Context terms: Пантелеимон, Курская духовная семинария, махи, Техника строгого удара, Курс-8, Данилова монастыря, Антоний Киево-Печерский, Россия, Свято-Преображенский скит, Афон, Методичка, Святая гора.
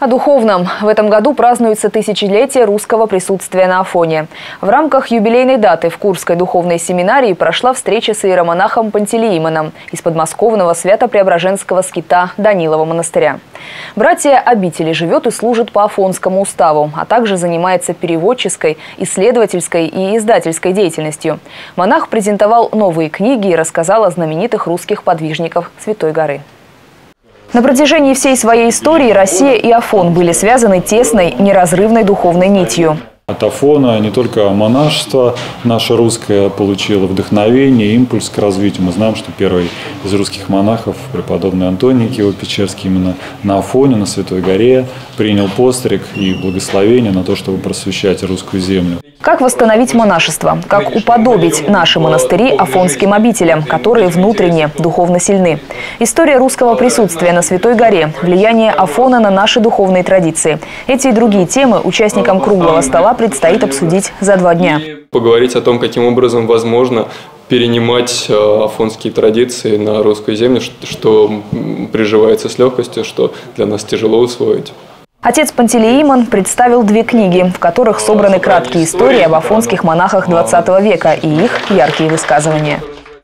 О духовном. В этом году празднуется тысячелетие русского присутствия на Афоне. В рамках юбилейной даты в Курской духовной семинарии прошла встреча с иеромонахом Пантелеимоном из подмосковного Свято-Преображенского скита Данилова монастыря. Братья обители живет и служит по Афонскому уставу, а также занимается переводческой, исследовательской и издательской деятельностью. Монах презентовал новые книги и рассказал о знаменитых русских подвижниках Святой горы. На протяжении всей своей истории Россия и Афон были связаны тесной, неразрывной духовной нитью. От Афона не только монашество наше русское получило вдохновение, импульс к развитию. Мы знаем, что первый из русских монахов, преподобный Антоний Киево-Печерский, именно на Афоне, на Святой горе, принял постриг и благословение на то, чтобы просвещать русскую землю. Как восстановить монашество? Как уподобить наши монастыри афонским обителям, которые внутренне, духовно сильны? История русского присутствия на Святой горе, влияние Афона на наши духовные традиции. Эти и другие темы участникам круглого стола предстоит обсудить за 2 дня. Поговорить о том, каким образом возможно перенимать афонские традиции на русскую землю, что приживается с легкостью, что для нас тяжело усвоить. Отец Пантелеимон представил 2 книги, в которых собраны краткие истории об афонских монахах 20 века и их яркие высказывания.